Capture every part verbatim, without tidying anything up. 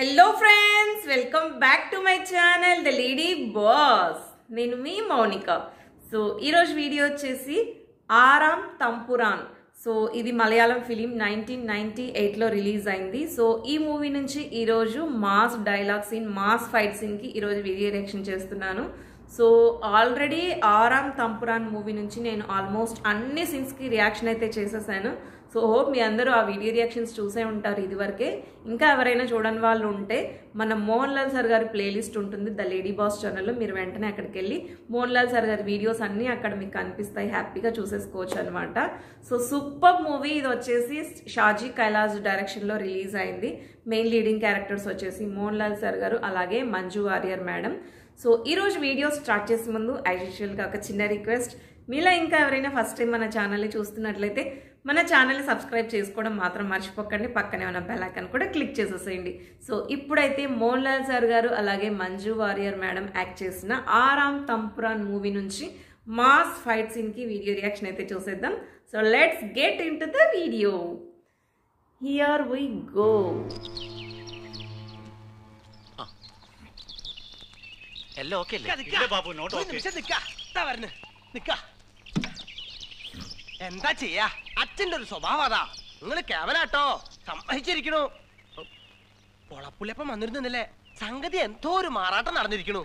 Hello friends, welcome back to my channel The Lady Boss. Nenu me Monica. So iroju video chesi Aaram Thampuran. So idi Malayalam film nineteen ninety-eight lo release ayindi. So ee movie nunchi iroju mass dialogues in mass fight scene ki iroju video reaction chestunnanu. So already Aaram Thampuran movie నుంచి నేను almost అన్ని సీన్స్కి reaction అయితే చేసేసాను. So hope మీ అందరూ ఆ video reactions చూసే ఉంటారు ఇదివరకే. ఇంకా ఎవరైనా చూడని వాళ్ళు ఉంటే మన మోహన్ లాల్ సార్ గారి ప్లేలిస్ట్ ఉంటుంది ద లేడీ బాస్ ఛానల్లో, మీరు వెంటనే అక్కడికి వెళ్ళి మోహన్ లాల్ సార్ గారి వీడియోస్ అన్నీ అక్కడ మీకు కనిపిస్తాయి, హ్యాపీగా చూసేసుకోవచ్చు అనమాట. సో సూపర్ మూవీ ఇది వచ్చేసి షాజీ కైలాస్ డైరెక్షన్లో రిలీజ్ అయింది. మెయిన్ లీడింగ్ క్యారెక్టర్స్ వచ్చేసి మోహన్ లాల్ సార్ గారు అలాగే మంజు వారియర్ మేడం. సో ఈరోజు వీడియో స్టార్ట్ చేసే ముందు యాజ్ యూజువల్గా ఒక చిన్న రిక్వెస్ట్, మీలా ఇంకా ఎవరైనా ఫస్ట్ టైం మన ఛానల్ని చూస్తున్నట్లయితే మన ఛానల్ని సబ్స్క్రైబ్ చేసుకోవడం మాత్రం మర్చిపోకండి, పక్కనే ఉన్న బెల్ ఐకాన్ కూడా క్లిక్ చేసేసేయండి. సో ఇప్పుడైతే మోహన్ లాల్ సార్ గారు అలాగే మంజు వారియర్ మేడం యాక్ట్ చేసిన ఆరామ్ తంపురాన్ మూవీ నుంచి మాస్ ఫైట్ సీన్కి వీడియో రియాక్షన్ అయితే చూసేద్దాం. So let's get into the video, here we go. Hello, okay. Nikka, nikka. Illa babu, not okay. Nikka, nikka. Da varne. Nikka. Enda cheya? Achchinte oru swabhava da. Ungal kevana atto. Sammahichirikkunu. Polappuleppam vandirunnalle. Sangathi entho oru maaratam nadannirikkunu.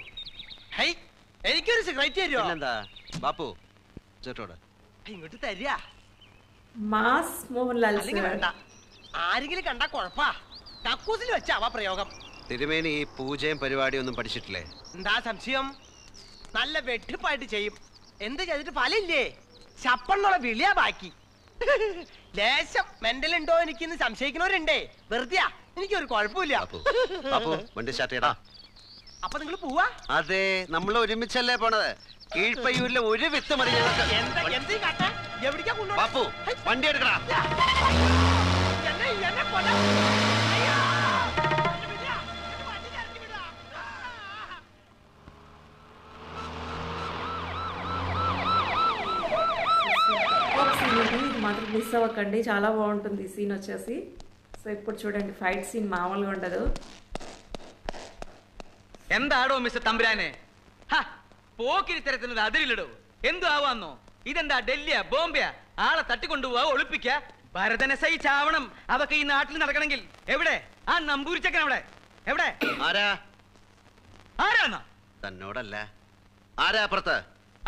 Hey, enikku oru cigarette theriyo? Illa babu. Jettoda. Ingotte theriya. Mass Mohan Lal sir. Alli venda. Aarengilum kanda kolpa. Kakkusil vecha ava prayogam. തിരുമേനി ഈ പൂജയും പരിപാടിയൊന്നും പഠിച്ചിട്ടില്ലേ? എന്താ സംശയം? നല്ല വെട്ടിപ്പായിട്ട് ചെയ്യും. എന്ത് ചെയ്തിട്ട് ഫലമില്ലേ? ചപ്പന്നുള്ള വിളിയാ ബാക്കി. ലേശം മെന്റൽ ഉണ്ടോ എനിക്കിന്ന് സംശയിക്കുന്നവരുണ്ടേ. വെറുതെയാ, എനിക്കൊരു കുഴപ്പമില്ല. അപ്പൊ നിങ്ങൾ പോവാ? അതെ, നമ്മൾ ഒരുമിച്ചല്ലേ പോണത്. കീഴ്പയ്യൂരിലെ ഒരു വിത്ത് വണ്ടി എടുക്കടാ. మాత్రం మిస్ అవ్వకండి, చాలా బాగుంటుంది ఈ సీన్ వచ్చేసి. సో ఇప్పుడు చూడండి, ఫైట్ సీన్ మామూలుగా ఉండదు. എന്താടോ മിസ്റ്റർ തമ്പുരാനെ, പോക്കിരി തരത്തിനത് അതിരില്ലടോ. എന്തു ആവാന്നോ? ഇതെന്താ ഡൽഹിയാ ബോംബെയാ? ആളെ തട്ടിക്കൊണ്ടുപോവാ, ഒളിപ്പിക്കുക. ഭരതനെ സഹിച്ചാവണം അവക്ക് ഈ നാട്ടിൽ നടക്കണമെങ്കിൽ. എവിടെ ആ നമ്പൂരിച്ചക്കൻ? അവിടെ എവിടെ? ആരാ? ആരാന്നാ? തന്നോടല്ല, ആരാ അപ്പുറത്ത്?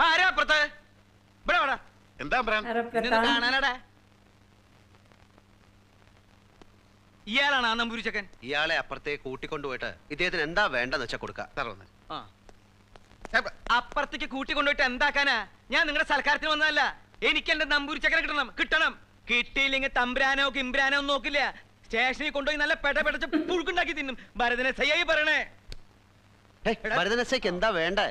ആരാ അപ്പുറത്ത്? ഇവിടെ വാടാ. എന്താ കാണാനടാ? ഇയാളാണ് ആ നമ്പൂരി ചക്കൻ? ഇയാളെ അപ്പുറത്തെ കൂട്ടിക്കൊണ്ടുപോയിട്ട് ഇദ്ദേഹത്തിന് എന്താ വേണ്ടെന്ന് വെച്ചാ കൊടുക്കാം. അപ്പുറത്തേക്ക് കൂട്ടിക്കൊണ്ടുപോയിട്ട് എന്താക്കാനാ? ഞാൻ നിങ്ങളുടെ സൽക്കാരത്തിന് വന്നതല്ല. എനിക്ക് എന്റെ നമ്പൂരി ചക്കനെ കിട്ടണം. കിട്ടണം കിട്ടിയില്ലെങ്കിൽ തമ്പ്രാനോ കിംബ്രാനോ നോക്കില്ല, സ്റ്റേഷനിൽ കൊണ്ടുപോയി നല്ല പെട പെടച്ച് പുഴുക്കുണ്ടാക്കി തിന്നും. ഭരതനെ സയ്യായി പറയണേ. ഭരതനെ സയ്ക്ക് എന്താ വേണ്ടേ?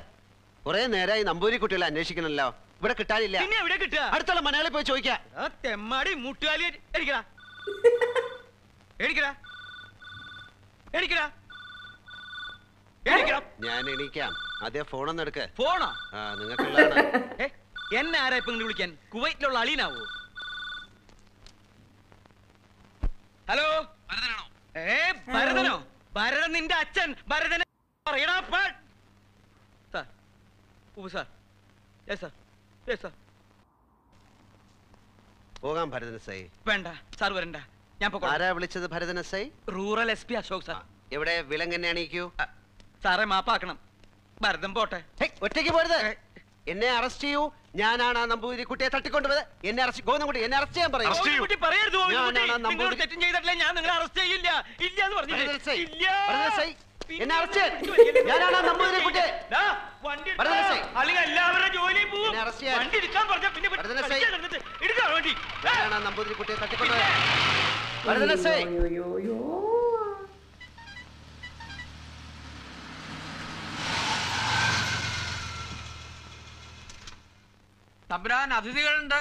കുറെ നേരമായി നമ്പൂരി കുട്ടികളെ അന്വേഷിക്കണല്ലോ, ഇവിടെ കിട്ടാനില്ല. പിന്നെ എവിടെ കിട്ടുക? അടുത്തുള്ള മലയാളി പോയി ചോദിക്കാം. തെമ്മാടി മുട്ടുകാലി. എനിക്കടാ എനിക്കടാ എനിക്കടാ എനിക്കടാ ഞാൻ എണീക്കാം. അതേ ഫോണൊന്നും എടുക്ക്. ഫോണോ? ആ, നിങ്ങൾക്കുള്ളതാണ്. എന്നെ ആരാ ഇപ്പൊ ഇങ്ങനെ വിളിക്കാൻ? കുവൈറ്റിലുള്ള അളീനാവോ? ഹലോ, ഭരതനാണോ? ഏ, ഭരതനോ? ഭരതൻ നിന്റെ അച്ഛൻ. ഭരതനെ പറയടാ. സാർ ഓ സാർ. Yes sir. പോകാം ഭരതനസൈ. വേണ്ട സാർ, വരണ്ട. ഞാൻ പോകാം. ആരാ വിളിച്ചത്? ഭരതനസൈ, rural S P Ashok sir. എവിടെ? വിലങ്ങനെ അണിയിക്കൂ. സാറേ മാപ്പാക്കണം, ഭരതം പോട്ടെ. ഒറ്റയ്ക്ക് പോരുത്, എന്നെ അറസ്റ്റ് ചെയ്യൂ. ഞാനാണ് ആ നമ്പൂതിരി കുട്ടിയെ തട്ടിക്കൊണ്ടുപോയത്. എന്നെ അറസ്റ്റ് ഗോവിന്ദൻകുട്ടി, എന്നെ അറസ്റ്റ് ചെയ്യാൻ പറയൂ. നിങ്ങളോട് തെറ്റും ചെയ്തിട്ടില്ല, ഞാൻ നിങ്ങളെ അറസ്റ്റ് ചെയ്യില്ല. ഇല്ല എന്ന് പറഞ്ഞു. തമ്പുരാൻ, അതിഥികളുണ്ട്.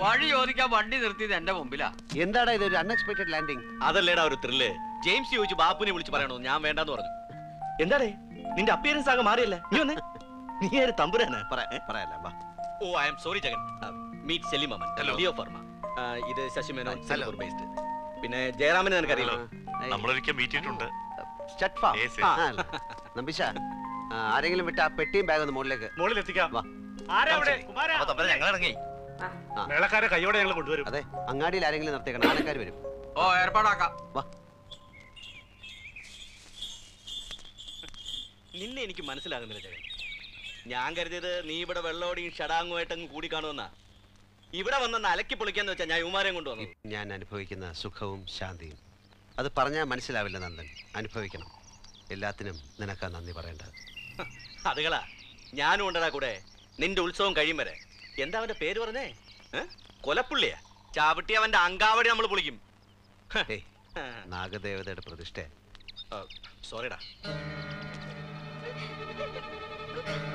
വഴി ചോദിക്കാൻ വണ്ടി നിർത്തിയത് എന്റെ മുമ്പിലാ. എന്താടാ ഇത്? ഒരു അൺഎക്സ്പെക്ടഡ് ലാൻഡിംഗ്. അതല്ലേടാ ഒരു ത്രില്ല്. ജെയിംസ് ചോദിച്ചു ബാപ്പുനെ വിളിച്ചു പറയണോ? ഞാൻ വേണ്ടെന്ന് പറഞ്ഞു. എന്താടേ നിന്റെ അപ്പിയറൻസ് ആകെ മാറിയല്ലേ? നീ വന്നേ. നീ ആര് തമ്പുരാനാ? പറയല്ല. ഓ, I am sorry Jagan. Meet Selim Aman, Leo Pharma. ഇത് ശശി മേനോൻ, സെലൂർ based. Pinna Jayaraman and Carilo. Namurika meet it under Chatfa. Nambisha, I think with a petty bag on the Molaka. Molitica. Melaka, you don't do it. I'm not dealing of the Kanaka. Oh, Erpadaka. Niniki Mansilla. Younger, neighbor of a lord in Shadango and Kudikanona. Even on the Nalakipolkan, the Chanauma and Yan and Poikina, Sukhom, Shanti. Other Parana, Mansilla Villanan, and Poikan, a Latinum, Nanakan on the veranda. Adagala, Yan under a good day, Nindulson Kaimere. Yenda with a paid or a name? Colapulia, Chavitia and Angava Yamulukim. Hey, Naga there with a protest. Sorry.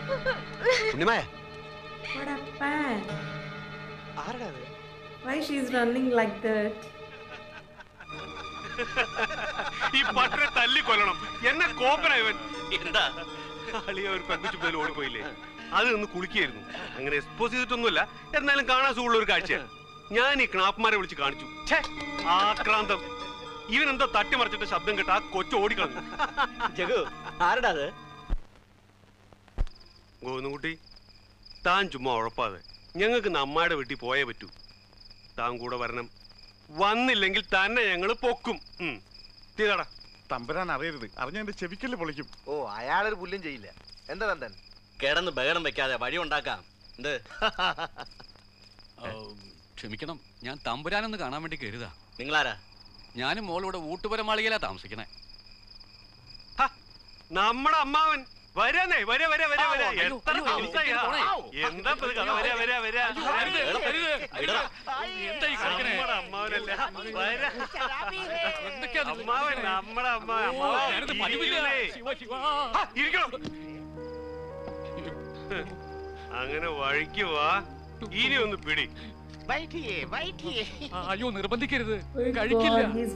What a fan. Why she's running like that? This butter thalli kollanam. Enna koopana ivan. Enda aliya oru padichu pole odi poyile. Adu onnu kulikiyirunnu. Angane expose cheyidittonnulla. Ennalum kaana soolla oru kaatcha. Njan ee knaapmare vilichu kaanichu. Che aakrantham. Ivan endo tatti marichitta shabdam ketta kochu odi kannu. Jagu aarada adu? Gonugutti Tanjuma or Pad. Younger Mada will deploy ever two. Tanguda Varnum. One the Lingletana, younger Pocum. Hm. Tira Tamperana, are you in the Chevical Polycum? Oh, I added Bullen Jail. And then get on the Bagan Macada, Badi on Daka. The Chemicanum, Yan Tamperan and the Ganamatic. Ninglada Yanim all over wood to a Malayala Tamsican. Ha! Namada Mountain. Why don't I? Why don't I? Why don't I? Why don't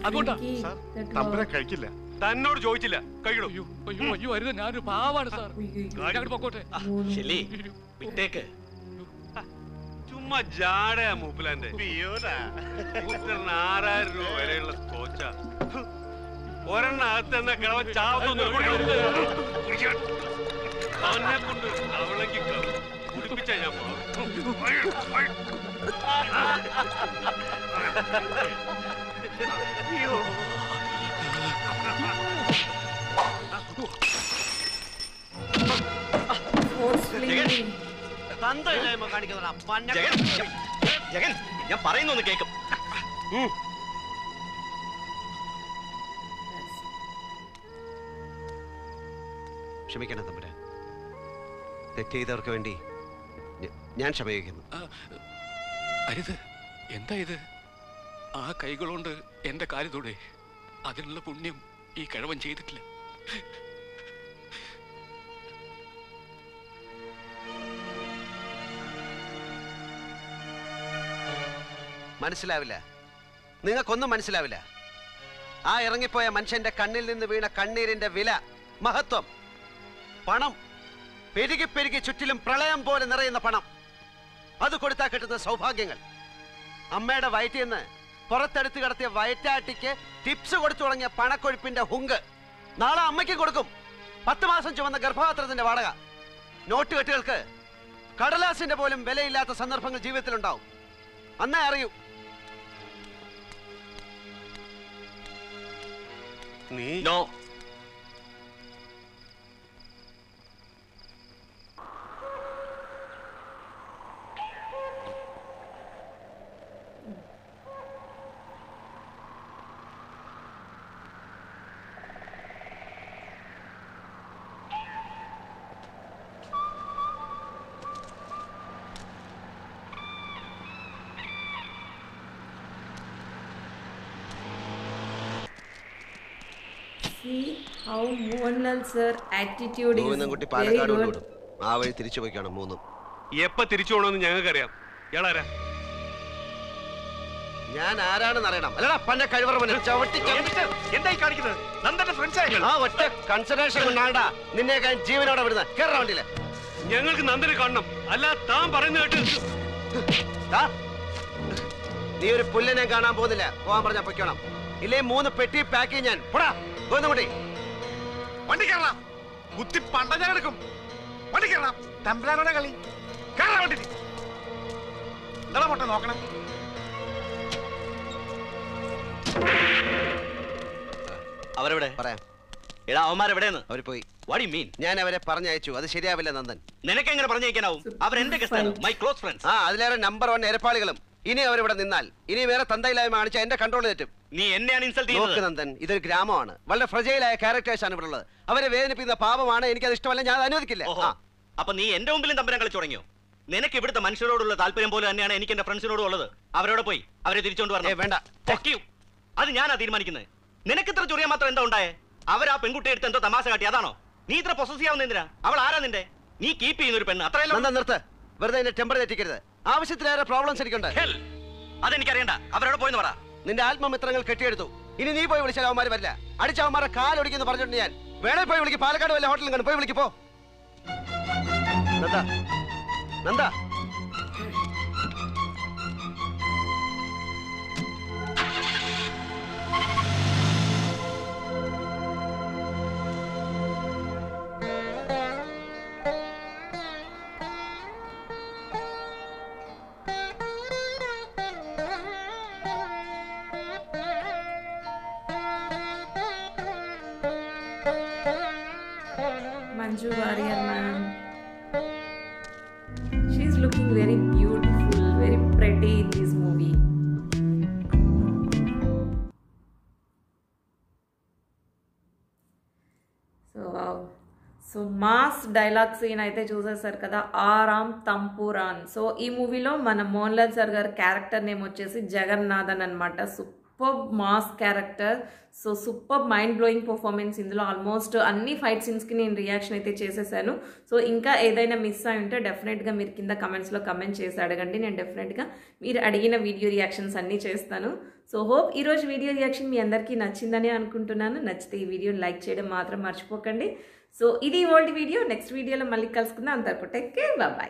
I? Why don't Tanno joychilla. Kaiyidu. You, you, you are the naaru paavan sir. Gaadi pokote. Chilli. Bitteke. Chumma jaade moopilante. Piyora. Mister Nara ru varella kocha. Oranna athana kalava chaavu nirukku. Kuriyan. Anna kundu avalaki kavu. Kudipicha ya ma. Yo. Jagan, Santa is a mechanic. Jagan, Jagan, you're paring on the cake. She make another better. The teeth are going deep. Yan Shamay. I did the entire Kaigo on the end of Karidu. I didn't love him. He can't even cheat it. Mansilavilla. Ninga Kondo Mansilavilla. I Rangipoya mentioned a candle in the Vina Kandir in the Villa. Mahatum Panam Pediki Pediki Chutilim Pralayam board in the rain the Panam. Other Kodaka to the Sofagangal. A mad of white in there. Poratati white attic, tips over to a panacot in the hunger. Nala Maki Gurkum. Patamas and Javan the Garpatra than the Vadaga. No to a tilker. Kadalas in the Bolin Bele Lata Sandarpanga Jivitan. Anna, are you? Me? No. How Mohanlal sir attitude is very good. I will teach you again. I will teach you again. I will teach you again. I will teach you again. I will teach you again. I will teach you again. I will teach you again. നീ ഒരു പുല്ലിനെ കാണാൻ പോകുന്നില്ല. പോകാൻ പറഞ്ഞാൽ പൊയ്ക്കണം. ഇല്ലേ മൂന്ന് പെട്ടി pack ചെയ്യും ഞാൻ. പോടാ പോയി വണ്ടി കയറണം. കുത്തി പണ്ട ഞാൻ എടുക്കും. വണ്ടി കയറണം. തമ്പുരാനോടെ കളി കയറാൻ വേണ്ടി എന്താ പൊട്ട നോക്കണം. അവരെവിടെ പറയാം? എടാ അവന്മാരെവിടെയെന്ന് അവർ പോയി. What do you mean? ഞാൻ അവരെ പറഞ്ഞയച്ചു. അത് ശരിയാവില്ല നന്ദൻ. നിനക്കെങ്ങനെ പറഞ്ഞയക്കാനാവും? അവർ എന്റെ ഗസ്റ്റാണ്. My close friends. ആ അതിലേറെ നമ്പർ വൺ എരപ്പാളികളും. ഇനി അവരിവിടെ നിന്നാൽ ഇനി വേറെ തന്തയില്ലായ്മ കാണിച്ചാൽ എന്റെ കൺട്രോൾ തെറ്റും. നീ എന്നെയാണ് ഇൻസൾട്ട് ചെയ്യുന്നത്. നോക്ക് നന്ദൻ, ഇതൊരു ഗ്രാമമാണ്. വളരെ ഫ്രജൈലായ ക്യാരക്ടേഴ്സാണ് ഇവിടെ ഉള്ളത്. അവരെ വേദനിപ്പിക്കുന്ന പാപമാണ്. എനിക്കത് ഇഷ്ടമല്ല. ഞാൻ അനുവദിക്കില്ല. അപ്പൊ നീ എന്റെ മുമ്പിലും തമ്പരം കളിച്ചു തുടങ്ങിയോ? നിനക്ക് ഇവിടുത്തെ മനുഷ്യരോടുള്ള താല്പര്യം പോലെ തന്നെയാണ് എനിക്ക് എന്റെ ഫ്രണ്ട്സിനോടും ഉള്ളത്. അവരോട് പോയി അവരെ തിരിച്ചുകൊണ്ട് വരണേ. വേണ്ട, അത് ഞാനാ തീരുമാനിക്കുന്നത്. നിനക്ക് ഇത്ര ചൊറിയാൻ മാത്രം എന്താ ഉണ്ടായേ? അവരാ പെൺകുട്ടി എടുത്ത് എന്തോ തമാശ കാട്ടി. അതാണോ നീ ഇത്ര പൊസസ് ചെയ്യാവുന്ന? എന്തിനാ? അവൾ ആരാ നിന്റെ? നീ കീപ്പ് ചെയ്യുന്ന ഒരു പെണ്ണ് അത്രയല്ല. നിർത്ത്, വെറുതെ എന്റെ ടെമ്പർ തെറ്റിക്കരുത്. ആവശ്യത്തിലേറെ പ്രോബ്ലംസ് എനിക്കുണ്ട്. അതെനിക്കറിയണ്ട. അവരോട് പോയിന്ന് പറ. നിന്റെ ആത്മമിത്രങ്ങൾ കെട്ടിയെടുത്തു. ഇനി നീ പോയി വിളിച്ചാൽ അവന്മാർ വരില്ല. അടിച്ചവന്മാരെ കാലൊടിക്കുന്നു പറഞ്ഞിട്ടുണ്ട് ഞാൻ. വേണേ പോയി വിളിക്ക്. പാലക്കാട് വല്ല ഹോട്ടലിൽ കണ്ടു പോയി വിളിക്ക്. പോ Nanda, Nanda. Manju Warrior ma'am. She's looking very beautiful, very pretty in this movie. So wow. So mass dialogue scene aithe choosesaru kada. Aaram Thampuran. So ee movie lo mana Mohanlal sir gar character name ochesi Jagannathan anamata. Superb mass character, so superb mind-blowing performance in the almost any fight scenes ki in reaction aithe chesesanu. So inka edaina miss ayunte definite ga meer kinda comments lo comment chesi adagandi. Nenu definite ga meer adigina video reactions anni chestanu. So hope ee roju video reaction mi andarki nachindane anukuntunnanu. Nachithe ee video like cheyadam matram marchipokandi. So idi old video, next video lo malli kalusukundam. Antarku take care, bye bye.